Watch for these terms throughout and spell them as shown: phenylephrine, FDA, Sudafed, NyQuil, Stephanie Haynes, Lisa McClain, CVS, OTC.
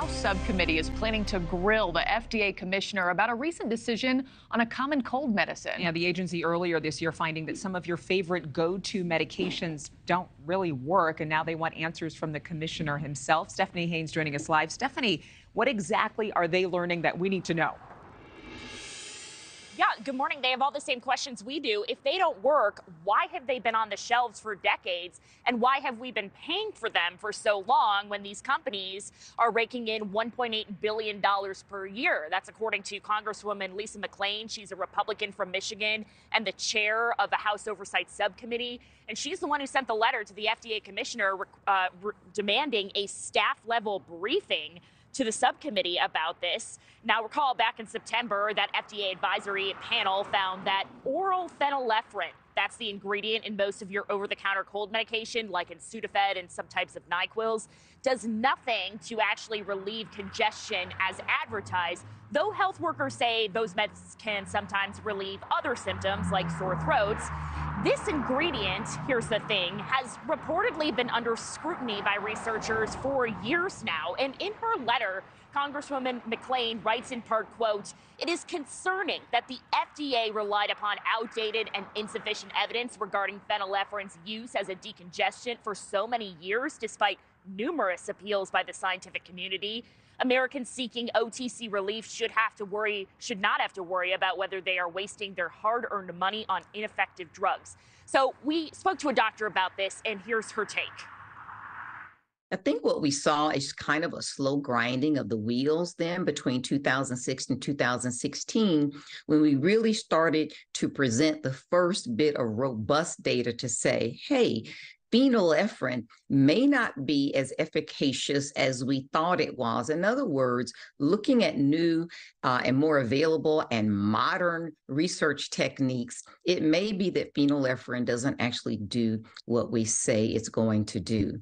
House subcommittee is planning to grill the FDA commissioner about a recent decision on a common cold medicine. Yeah, the agency earlier this year finding that some of your favorite go-to medications don't really work, and now they want answers from the commissioner himself. Stephanie Haynes joining us live. Stephanie, what exactly are they learning that we need to know? Yeah, good morning. They have all the same questions we do. If they don't work, why have they been on the shelves for decades? And why have we been paying for them for so long when these companies are raking in $1.8 billion per year? That's according to Congresswoman Lisa McClain. She's a Republican from Michigan and the chair of the House Oversight Subcommittee. And she's the one who sent the letter to the FDA commissioner demanding a staff-level briefing to the subcommittee about this. Now, recall back in September, that FDA advisory panel found that oral phenylephrine, that's the ingredient in most of your over-the-counter cold medication, like in Sudafed and some types of NyQuils, does nothing to actually relieve congestion as advertised, though health workers say those meds can sometimes relieve other symptoms like sore throats. This ingredient, here's the thing, has reportedly been under scrutiny by researchers for years now. And in her letter, Congresswoman McClain writes in part, quote, "It is concerning that the FDA relied upon outdated and insufficient evidence regarding phenylephrine's use as a decongestant for so many years, despite numerous appeals by the scientific community. Americans seeking OTC relief should not have to worry about whether they are wasting their hard-earned money on ineffective drugs." So we spoke to a doctor about this, and here's her take. I think what we saw is kind of a slow grinding of the wheels then between 2006 and 2016, when we really started to present the first bit of robust data to say, hey, phenylephrine may not be as efficacious as we thought it was. In other words, looking at new and more available and modern research techniques, it may be that phenylephrine doesn't actually do what we say it's going to do.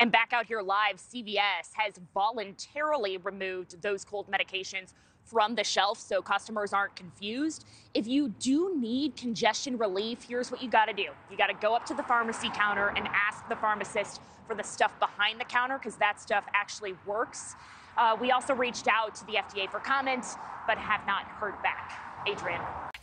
And back out here live, CVS has voluntarily removed those cold medications from the shelf so customers aren't confused. If you do need congestion relief, here's what you gotta do. You gotta go up to the pharmacy counter and ask the pharmacist for the stuff behind the counter, because that stuff actually works. We also reached out to the FDA for comment, but have not heard back. Adrian.